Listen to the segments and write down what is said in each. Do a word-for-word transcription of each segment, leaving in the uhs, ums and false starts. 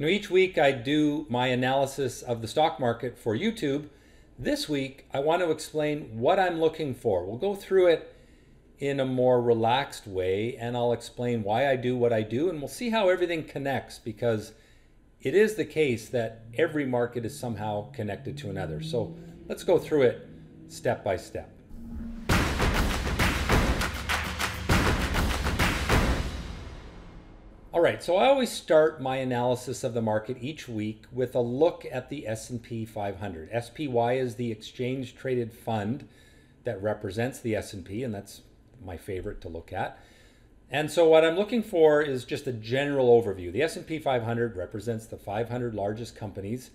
You know, each week I do my analysis of the stock market for YouTube. This week, I want to explain what I'm looking for. We'll go through it in a more relaxed way, and I'll explain why I do what I do, and we'll see how everything connects, because it is the case that every market is somehow connected to another. So let's go through it step by step. All right, so I always start my analysis of the market each week with a look at the S and P five hundred. S P Y is the exchange traded fund that represents the S and P, and that's my favorite to look at. And so what I'm looking for is just a general overview. The S and P five hundred represents the five hundred largest companies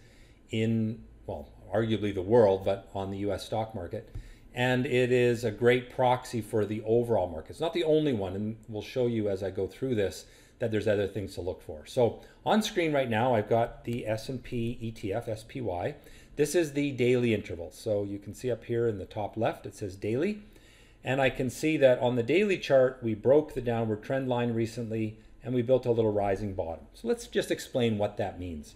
in, well, arguably the world, but on the U S stock market. And it is a great proxy for the overall market. It's not the only one, and we'll show you as I go through this that there's other things to look for. So on screen right now, I've got the S and P E T F, S P Y. This is the daily interval. So you can see up here in the top left, it says daily. And I can see that on the daily chart, we broke the downward trend line recently and we built a little rising bottom. So let's just explain what that means.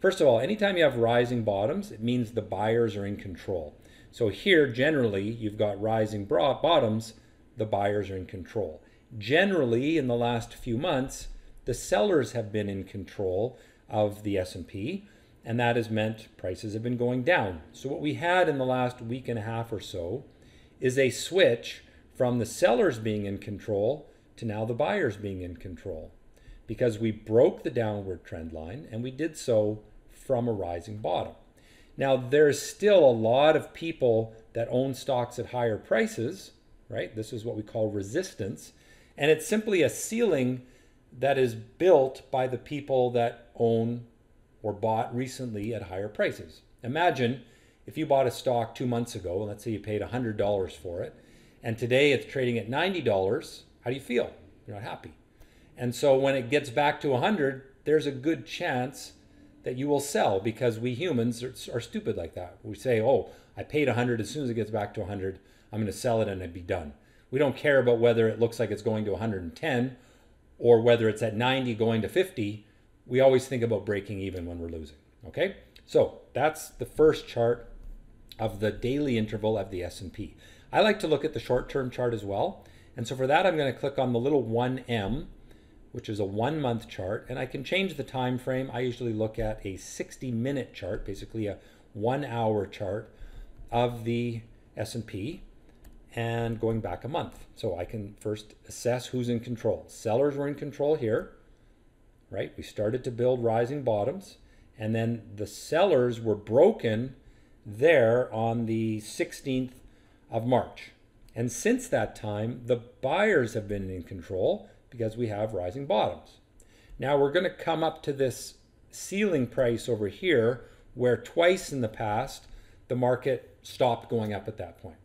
First of all, anytime you have rising bottoms, it means the buyers are in control. So here, generally, you've got rising bottoms, the buyers are in control. Generally, in the last few months, the sellers have been in control of the S and P, and that has meant prices have been going down. So what we had in the last week and a half or so is a switch from the sellers being in control to now the buyers being in control, because we broke the downward trend line and we did so from a rising bottom. Now, there's still a lot of people that own stocks at higher prices, right? This is what we call resistance. And it's simply a ceiling that is built by the people that own or bought recently at higher prices. Imagine if you bought a stock two months ago, and let's say you paid one hundred dollars for it, and today it's trading at ninety dollars, how do you feel? You're not happy. And so when it gets back to one hundred, there's a good chance that you will sell, because we humans are, are stupid like that. We say, oh, I paid one hundred, as soon as it gets back to one hundred, I'm gonna sell it and it'd be done. We don't care about whether it looks like it's going to one hundred ten or whether it's at ninety going to fifty. We always think about breaking even when we're losing, okay? So that's the first chart of the daily interval of the S and P. I like to look at the short-term chart as well. And so for that, I'm gonna click on the little one M, which is a one-month chart, and I can change the time frame. I usually look at a sixty-minute chart, basically a one-hour chart of the S and P, and going back a month. So I can first assess who's in control. Sellers were in control here, right? We started to build rising bottoms, and then the sellers were broken there on the sixteenth of March. And since that time, the buyers have been in control because we have rising bottoms. Now we're going to come up to this ceiling price over here, where twice in the past, the market stopped going up at that point.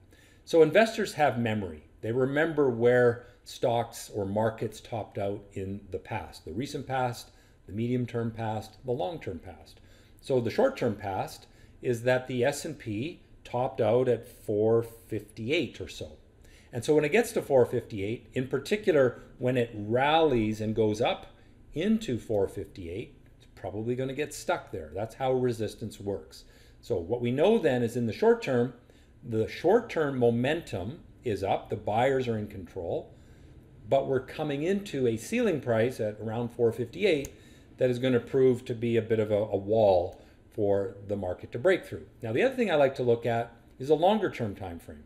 So investors have memory. They remember where stocks or markets topped out in the past, the recent past, the medium-term past, the long-term past. So the short-term past is that the S and P topped out at four fifty-eight or so. And so when it gets to four fifty-eight, in particular, when it rallies and goes up into four fifty-eight, it's probably going to get stuck there. That's how resistance works. So what we know then is in the short term, the short-term momentum is up, the buyers are in control, but we're coming into a ceiling price at around four fifty-eight that is going to prove to be a bit of a, a wall for the market to break through. Now, the other thing I like to look at is a longer-term time frame.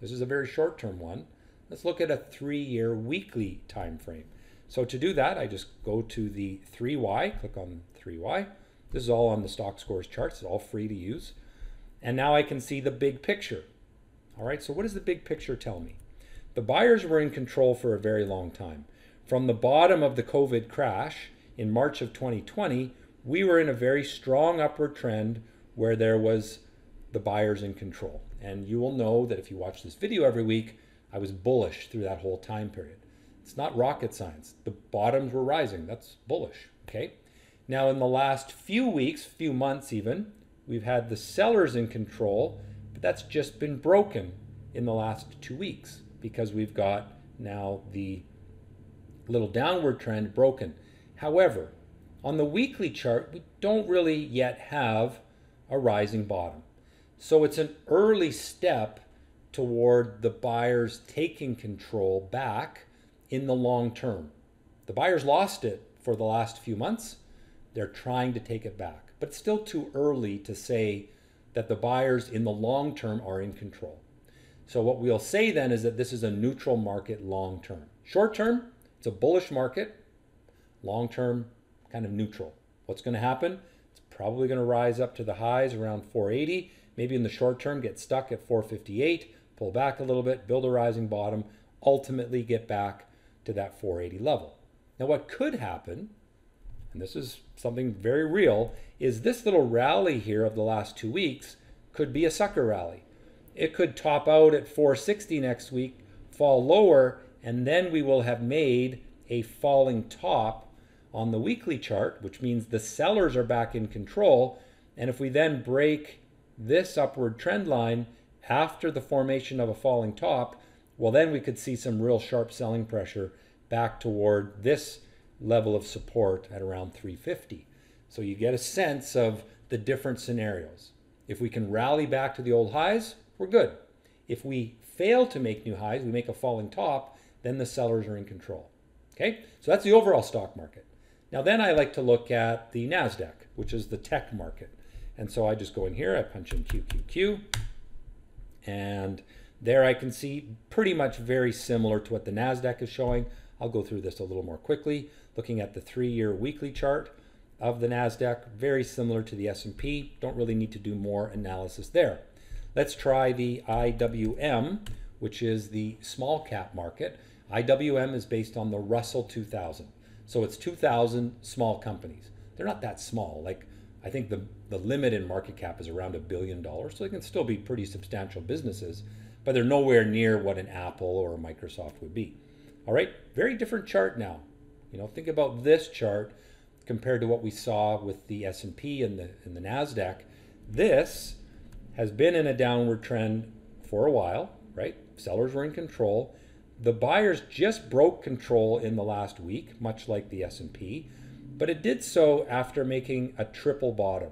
This is a very short-term one. Let's look at a three-year weekly time frame. So to do that, I just go to the three Y, click on three Y. This is all on the Stockscores charts. It's all free to use. And now I can see the big picture. All right, so what does the big picture tell me? The buyers were in control for a very long time. From the bottom of the COVID crash in March of twenty twenty, we were in a very strong upward trend where there was the buyers in control. And you will know that if you watch this video every week, I was bullish through that whole time period. It's not rocket science. The bottoms were rising. That's bullish, okay? Now in the last few weeks, few months even, we've had the sellers in control, but that's just been broken in the last two weeks because we've got now the little downward trend broken. However, on the weekly chart, we don't really yet have a rising bottom. So it's an early step toward the buyers taking control back in the long term. The buyers lost it for the last few months. They're trying to take it back, but it's still too early to say that the buyers in the long term are in control. So what we'll say then is that this is a neutral market long term. Short term, it's a bullish market. Long term, kind of neutral. What's going to happen? It's probably going to rise up to the highs around four eighty, maybe in the short term get stuck at four fifty-eight, pull back a little bit, build a rising bottom, ultimately get back to that four eighty level. Now what could happen, and this is something very real, is this little rally here of the last two weeks could be a sucker rally. It could top out at four sixty next week, fall lower, and then we will have made a falling top on the weekly chart, which means the sellers are back in control. And if we then break this upward trend line after the formation of a falling top, well, then we could see some real sharp selling pressure back toward this level of support at around three fifty. So you get a sense of the different scenarios. If we can rally back to the old highs, we're good. If we fail to make new highs, we make a falling top, then the sellers are in control. Okay, so that's the overall stock market. Now then I like to look at the NASDAQ, which is the tech market. And so I just go in here, I punch in Q Q Q, and there I can see pretty much very similar to what the NASDAQ is showing. I'll go through this a little more quickly. Looking at the three-year weekly chart of the NASDAQ, very similar to the S and P. Don't really need to do more analysis there. Let's try the I W M, which is the small cap market. I W M is based on the Russell two thousand. So it's two thousand small companies. They're not that small. Like I think the, the limit in market cap is around a billion dollars. So they can still be pretty substantial businesses, but they're nowhere near what an Apple or a Microsoft would be. All right, very different chart now. You know, think about this chart compared to what we saw with the S and P and the, and the NASDAQ. This has been in a downward trend for a while, right? Sellers were in control. The buyers just broke control in the last week, much like the S and P, but it did so after making a triple bottom.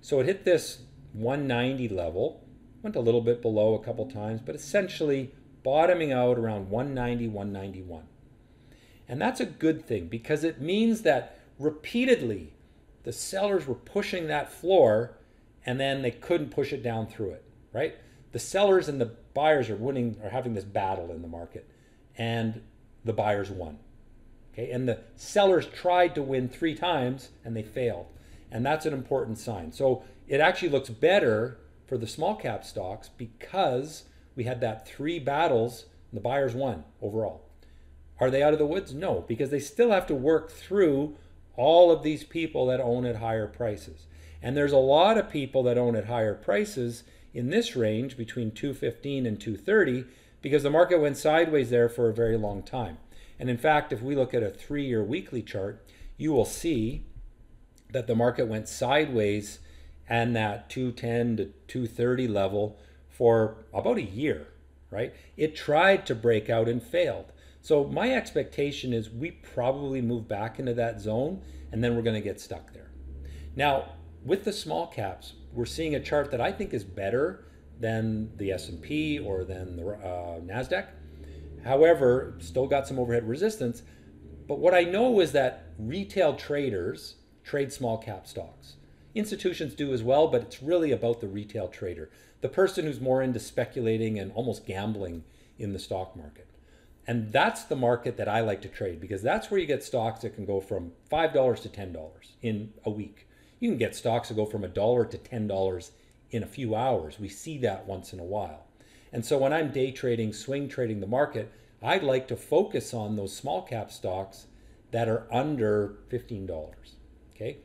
So it hit this one ninety level, went a little bit below a couple times, but essentially bottoming out around one ninety, one ninety-one. And that's a good thing because it means that repeatedly the sellers were pushing that floor and then they couldn't push it down through it, right? The sellers and the buyers are winning, are having this battle in the market. And the buyers won. Okay, and the sellers tried to win three times and they failed. And that's an important sign. So it actually looks better for the small cap stocks because we had that three battles and the buyers won overall. Are they out of the woods? No, because they still have to work through all of these people that own at higher prices. And there's a lot of people that own at higher prices in this range between two fifteen and two thirty, because the market went sideways there for a very long time. And in fact, if we look at a three-year weekly chart, you will see that the market went sideways and that two ten to two thirty level for about a year, right? It tried to break out and failed. So my expectation is we probably move back into that zone and then we're gonna get stuck there. Now, with the small caps, we're seeing a chart that I think is better than the S and P or than the uh, NASDAQ. However, still got some overhead resistance. But what I know is that retail traders trade small cap stocks. Institutions do as well, but it's really about the retail trader, the person who's more into speculating and almost gambling in the stock market. And that's the market that I like to trade because that's where you get stocks that can go from five dollars to ten dollars in a week. You can get stocks that go from a dollar to ten dollars in a few hours. We see that once in a while. And so when I'm day trading, swing trading the market, I'd like to focus on those small cap stocks that are under fifteen dollars, okay?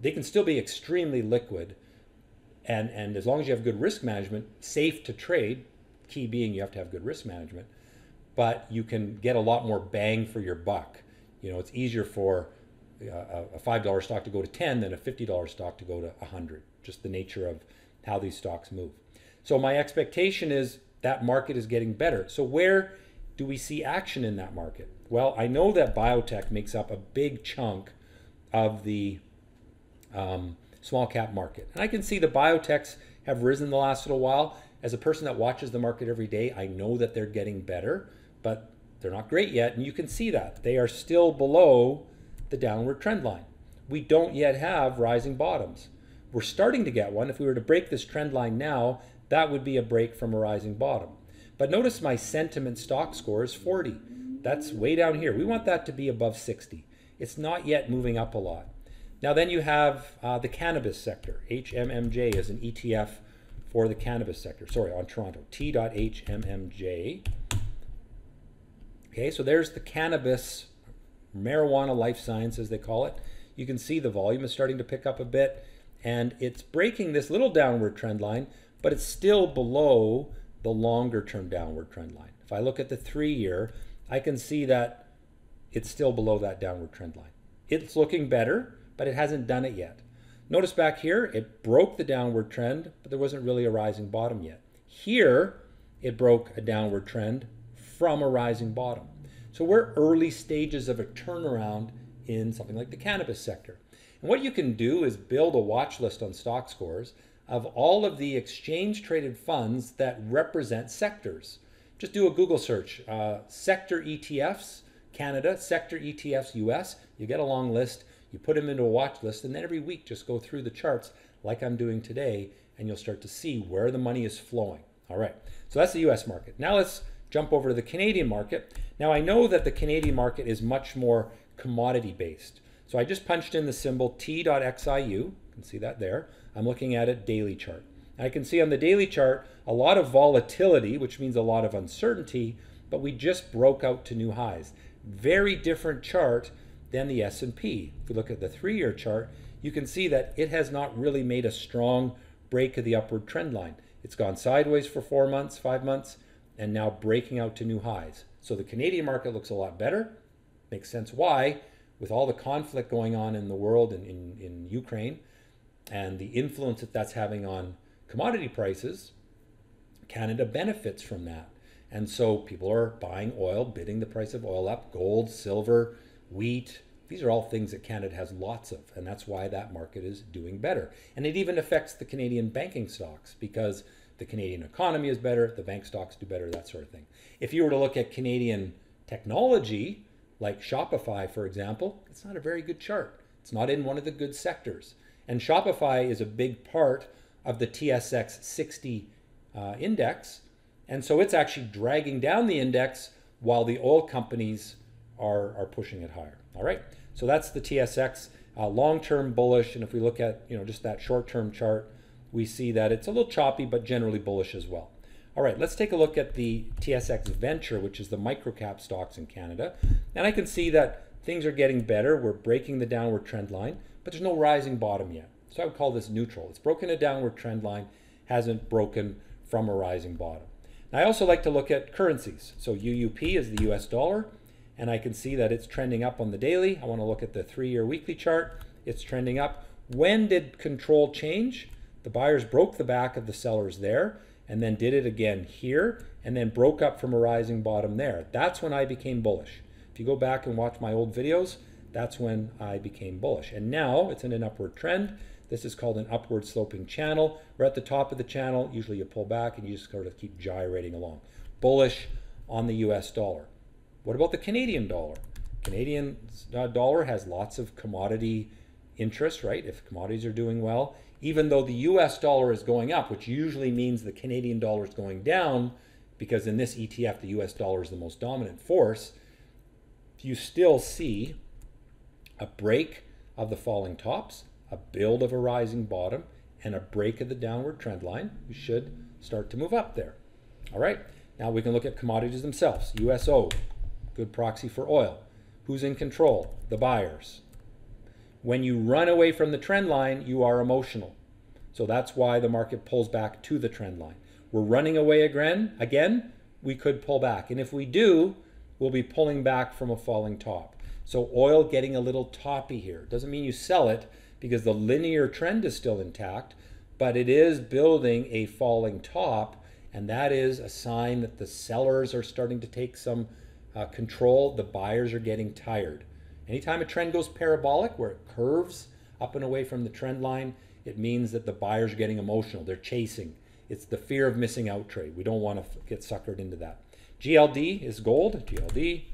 They can still be extremely liquid. And, and as long as you have good risk management, safe to trade, key being you have to have good risk management, but you can get a lot more bang for your buck. You know, it's easier for a, a five dollar stock to go to ten than a fifty dollar stock to go to one hundred, just the nature of how these stocks move. So my expectation is that market is getting better. So where do we see action in that market? Well, I know that biotech makes up a big chunk of the um, small cap market. And I can see the biotechs have risen the last little while. As a person that watches the market every day, I know that they're getting better, but they're not great yet. And you can see that they are still below the downward trend line. We don't yet have rising bottoms. We're starting to get one. If we were to break this trend line now, that would be a break from a rising bottom. But notice my sentiment stock score is forty. That's way down here. We want that to be above sixty. It's not yet moving up a lot. Now then you have uh, the cannabis sector. H M M J is an E T F for the cannabis sector. Sorry, on Toronto. T H M M J. Okay, so there's the cannabis, marijuana life science as they call it. You can see the volume is starting to pick up a bit, and it's breaking this little downward trend line, but it's still below the longer term downward trend line. If I look at the three year, I can see that it's still below that downward trend line. It's looking better, but it hasn't done it yet. Notice back here, it broke the downward trend, but there wasn't really a rising bottom yet. Here, it broke a downward trend from a rising bottom. So we're early stages of a turnaround in something like the cannabis sector. And what you can do is build a watch list on Stockscores of all of the exchange traded funds that represent sectors. Just do a Google search, uh, sector E T Fs, Canada, sector E T Fs, U S. You get a long list, you put them into a watch list, and then every week just go through the charts like I'm doing today, and you'll start to see where the money is flowing. All right, so that's the U S market. Now let's jump over to the Canadian market. Now I know that the Canadian market is much more commodity based. So I just punched in the symbol T dot X I U, you can see that there. I'm looking at a daily chart. I can see on the daily chart a lot of volatility, which means a lot of uncertainty, but we just broke out to new highs. Very different chart than the S and P. If you look at the three-year chart, you can see that it has not really made a strong break of the upward trend line. It's gone sideways for four months, five months, and now breaking out to new highs. So the Canadian market looks a lot better. Makes sense why, with all the conflict going on in the world and in, in Ukraine, and the influence that that's having on commodity prices, Canada benefits from that. And so people are buying oil, bidding the price of oil up, gold, silver, wheat. These are all things that Canada has lots of, and that's why that market is doing better. And it even affects the Canadian banking stocks because the Canadian economy is better, the bank stocks do better, that sort of thing. If you were to look at Canadian technology, like Shopify, for example, it's not a very good chart. It's not in one of the good sectors. And Shopify is a big part of the T S X sixty uh, index. And so it's actually dragging down the index while the oil companies are, are pushing it higher. All right, so that's the T S X, uh, long-term bullish. And if we look at, you know, just that short-term chart, we see that it's a little choppy, but generally bullish as well. All right, let's take a look at the T S X Venture, which is the microcap stocks in Canada. And I can see that things are getting better. We're breaking the downward trend line, but there's no rising bottom yet. So I would call this neutral. It's broken a downward trend line, hasn't broken from a rising bottom. Now, I also like to look at currencies. So U U P is the U S dollar, and I can see that it's trending up on the daily. I want to look at the three-year weekly chart. It's trending up. When did control change? The buyers broke the back of the sellers there, and then did it again here, and then broke up from a rising bottom there. That's when I became bullish. If you go back and watch my old videos, that's when I became bullish. And now it's in an upward trend. This is called an upward sloping channel. We're at the top of the channel. Usually you pull back and you just sort of keep gyrating along. Bullish on the U S dollar. What about the Canadian dollar? Canadian dollar has lots of commodity interest, right? If commodities are doing well, even though the U S dollar is going up, which usually means the Canadian dollar is going down, because in this E T F, the U S dollar is the most dominant force, you still see a break of the falling tops, a build of a rising bottom, and a break of the downward trend line. You should start to move up there. All right, now we can look at commodities themselves. U S O, good proxy for oil. Who's in control? The buyers. When you run away from the trend line, you are emotional. So that's why the market pulls back to the trend line. We're running away again, again, we could pull back. And if we do, we'll be pulling back from a falling top. So oil getting a little toppy here. Doesn't mean you sell it because the linear trend is still intact, but it is building a falling top. And that is a sign that the sellers are starting to take some uh, control. The buyers are getting tired. Anytime a trend goes parabolic, where it curves up and away from the trend line, it means that the buyers are getting emotional. They're chasing. It's the fear of missing out trade. We don't want to get suckered into that. G L D is gold, G L D.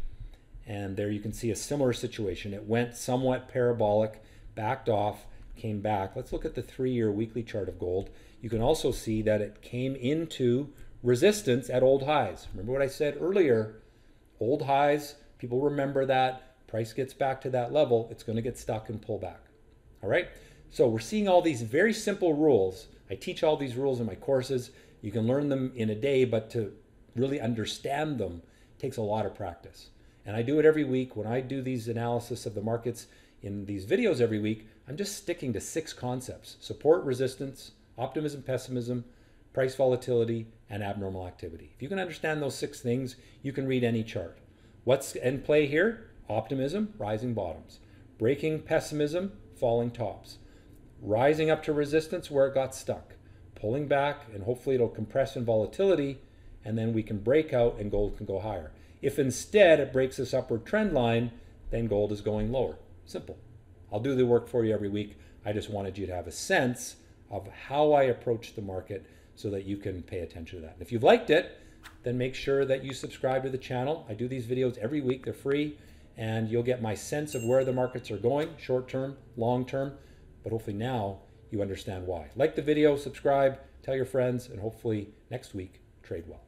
And there you can see a similar situation. It went somewhat parabolic, backed off, came back. Let's look at the three-year weekly chart of gold. You can also see that it came into resistance at old highs. Remember what I said earlier? Old highs, people remember that. Price gets back to that level, it's going to get stuck and pull back. All right? So we're seeing all these very simple rules. I teach all these rules in my courses. You can learn them in a day, but to really understand them takes a lot of practice. And I do it every week. When I do these analysis of the markets in these videos every week, I'm just sticking to six concepts: support, resistance, optimism, pessimism, price volatility, and abnormal activity. If you can understand those six things, you can read any chart. What's in play here? Optimism, rising bottoms. Breaking pessimism, falling tops. Rising up to resistance where it got stuck. Pulling back, and hopefully it'll compress in volatility, and then we can break out and gold can go higher. If instead it breaks this upward trend line, then gold is going lower. Simple. I'll do the work for you every week. I just wanted you to have a sense of how I approach the market so that you can pay attention to that. And if you've liked it, then make sure that you subscribe to the channel. I do these videos every week. They're free, and you'll get my sense of where the markets are going, short term, long term, but hopefully now you understand why. Like the video, subscribe, tell your friends, and hopefully next week, trade well.